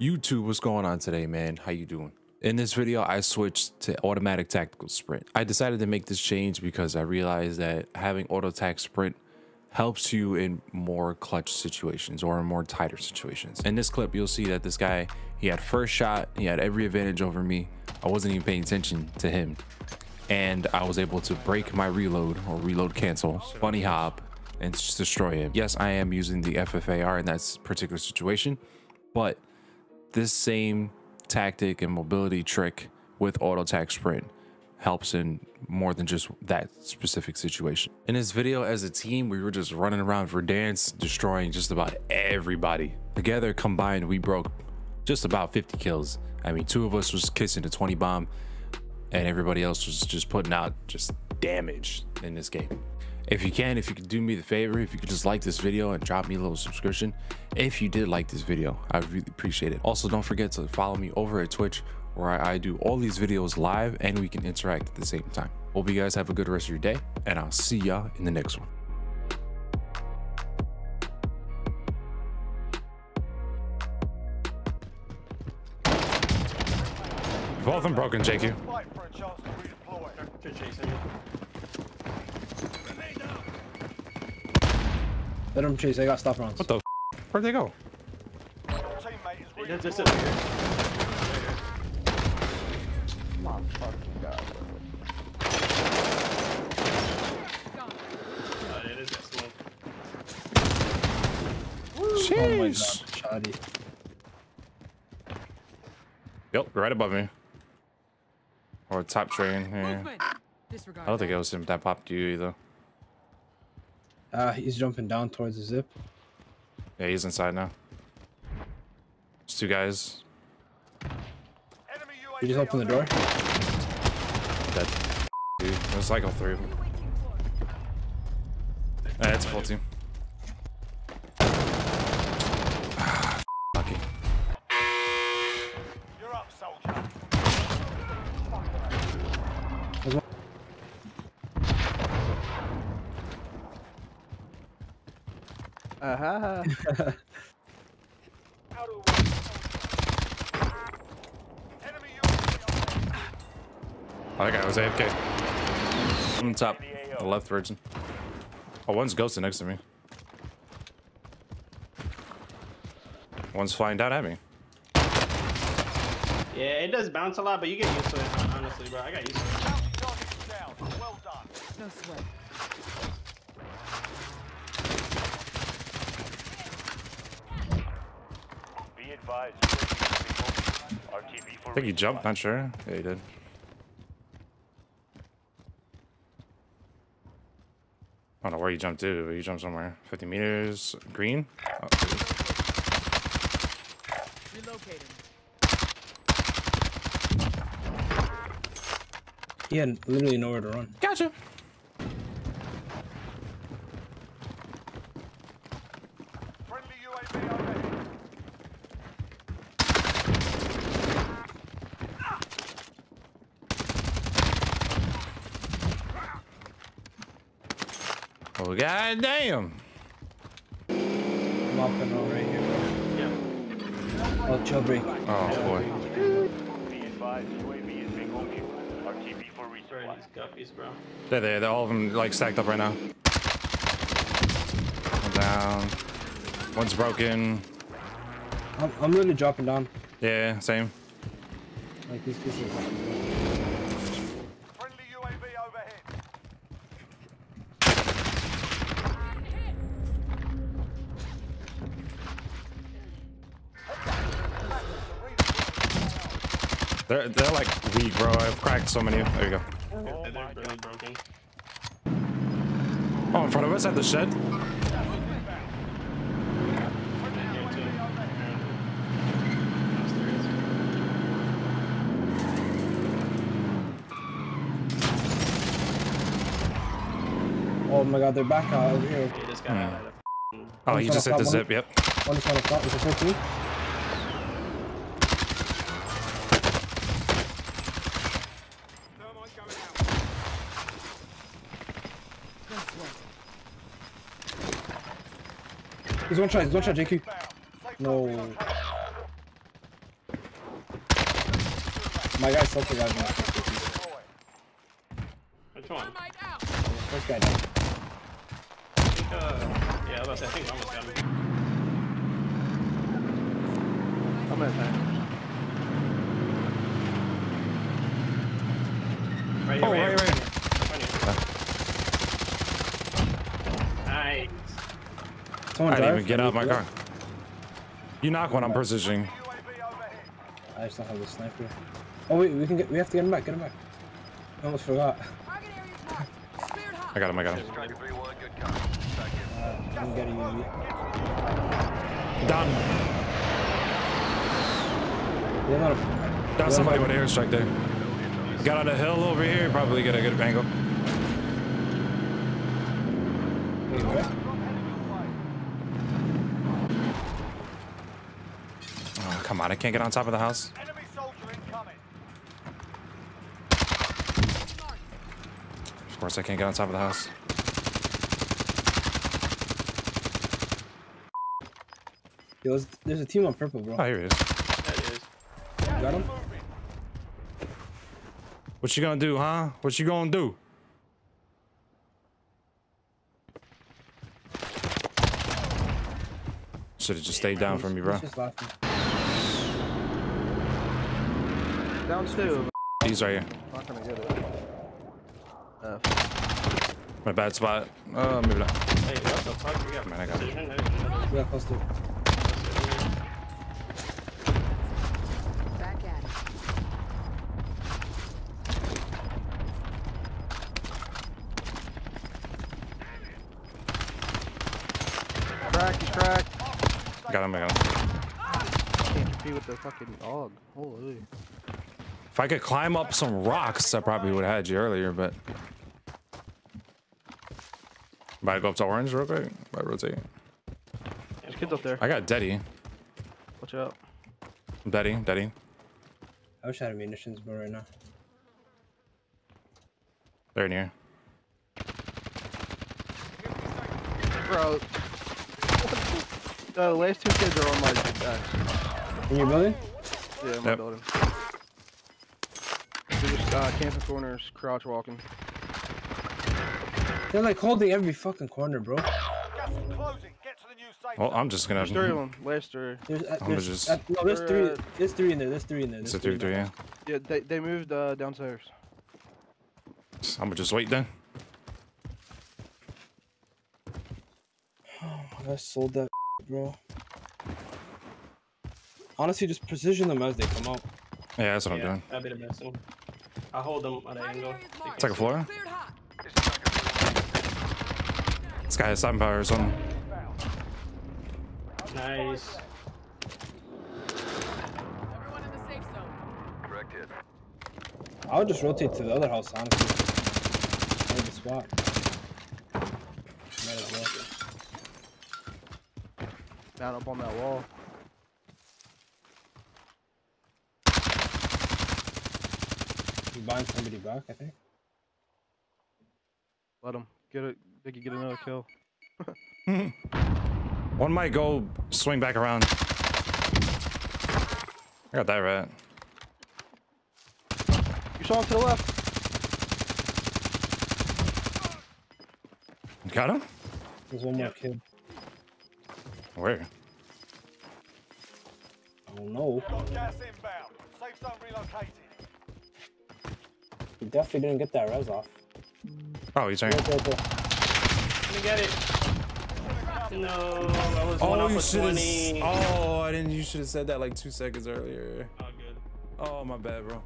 YouTube, what's going on today, man? How you doing? In this video, I switched to automatic tactical sprint. I decided to make this change because I realized that having auto tac sprint helps you in more clutch situations or in more tighter situations. In this clip, you'll see that this guy, he had first shot, he had every advantage over me. I wasn't even paying attention to him. And I was able to break my reload or reload cancel, bunny hop, and just destroy him. Yes, I am using the FFAR in that particular situation, but this same tactic and mobility trick with auto tac sprint helps in more than just that specific situation. In this video, as a team, we were just running around for dance, destroying just about everybody. Together combined, we broke just about 50 kills. I mean, two of us was kissing the 20 bomb and everybody else was just putting out just damage in this game. If you could do me the favor, if you could just like this video and drop me a little subscription. If you did like this video, I really appreciate it. Also, don't forget to follow me over at Twitch, where I do all these videos live and we can interact at the same time. Hope you guys have a good rest of your day, and I'll see y'all in the next one. Both of them broken, JQ. Let them chase, they got stop rounds. What the f? Where'd they go? My fucking god. It is that slow. Jeez. Oh my god, shotty. Yep, right above me. Or top train here. I don't think it was him that popped you either. He's jumping down towards the zip. Yeah, he's inside now. There's two guys. You just open the door. That dude. There's like all three of them. Alright, it's a full team. Fucking. You're up, soldier. Uh-huh. Oh, that guy was AFK. I'm on top, the left virgin. Oh, one's ghosting next to me. One's flying down at me. Yeah, it does bounce a lot, but you get used to it, honestly, bro. I got used to it. Well done. No sweat. I think he jumped, not sure. Yeah, he did. I don't know where he jumped to, but he jumped somewhere. 50 meters. Green. Oh. He had literally nowhere to run. Gotcha. Oh, god damn! I'm walking over right here, bro. Yeah. Oh, jailbreak. Oh, boy. Be advised, UAV is being open. RTB for research. These guppies, bro. They're there. They're all of them, like, stacked up right now. One down. One's broken. I'm really dropping down. Yeah, same. Like, these pieces are... They're like weak, bro. I've cracked so many. There you go. Oh, in front of us at the shed. Oh my god, they're back out over here. Yeah, this guy oh, he just hit the zip, yep. One is on the top. Is it 13? He's one shot, JQ. No. My guy still forgot me. Which one? First guy down. I think, yeah, I think I almost got him. I'm gonna find. Right here, oh, right here. I didn't even get out of my car. You knock one, I'm positioning. I just don't have the sniper. Oh wait, we have to get him back, I almost forgot. I got him. I'm getting UAV. Down. Down somebody with an airstrike there. Got on a hill over here, probably get a good angle. Come on, I can't get on top of the house. Enemy soldier incoming. Of course I can't get on top of the house. Yo, there's a team on purple, bro. Oh, here he is. You got him? What you gonna do, huh? What you gonna do? Should have just stayed down for me, bro. Downstairs. He's right here. Not gonna get it. My bad spot. Maybe not. Hey, what the fuck? We got man, I got it. We got close to it. Back at it. Crack. Got him, Can't compete with the fucking dog. Holy. If I could climb up some rocks, I probably would have had you earlier, but. About to go up to orange real quick. About to rotate. There's kids up there. I got Deddy. Watch out. Deddy. I wish I had munitions, bro, right now. They're near. Bro. The last two kids are on my back. In your building? Yeah, in my building. Camping corners, crouch walking. They're like holding every fucking corner, bro. Well, I'm just gonna. There's three of them. Last three. No, there's three in there. It's a 3-3, yeah. Yeah, they moved downstairs. I'm gonna just wait then. Oh, I sold that, bro. Honestly, just precision them as they come out. Yeah, that's what I'm doing. That'd be the best one. I hold them on an angle. It's like a floor. This guy has 7 power or something. Nice. Everyone in the safe zone. Corrected. I would just rotate to the other house, honestly. Hold the spot. Might as well. Down up on that wall. You buying somebody back, I think. Let him get it. They could get another kill. One might go swing back around. I got that rat. You saw him to the left. Got him. There's one more kid. Where? Oh no. Gas inbound. Safe zone relocated. You definitely didn't get that res off. Oh, he's right. Let me get it. No, I was one off with 20. Oh, I didn't. You should have said that like 2 seconds earlier. Oh, good. Oh, my bad, bro.